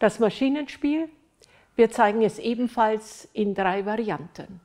Das Maschinenspiel, wir zeigen es ebenfalls in 3 Varianten.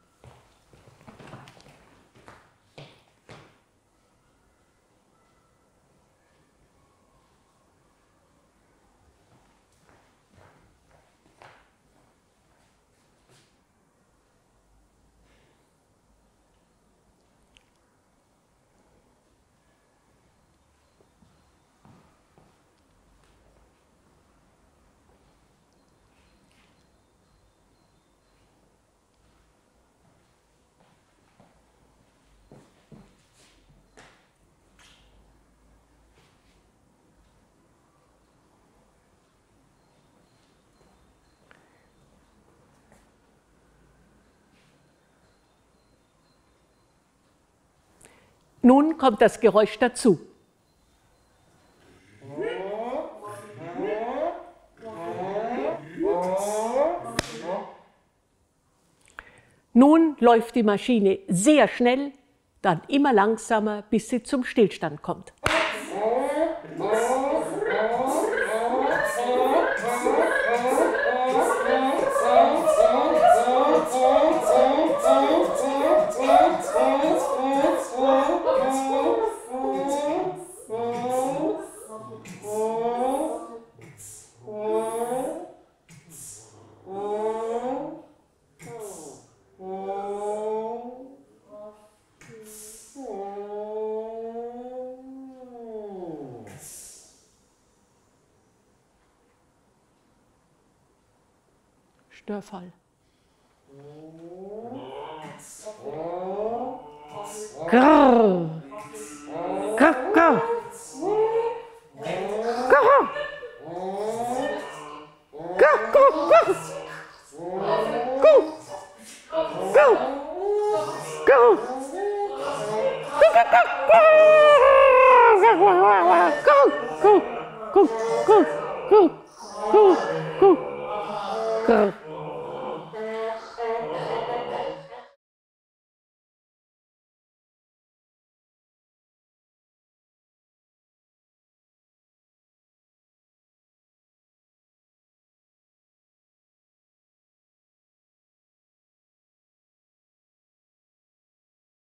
Nun kommt das Geräusch dazu. Nun läuft die Maschine sehr schnell, dann immer langsamer, bis sie zum Stillstand kommt. Störfall. Grrr. Grrr, grrr. Grrr. Grrr, grrr, grrr. Grrr. Grrr. Grrr. Grrr. Grrr. Grrr. Grrr.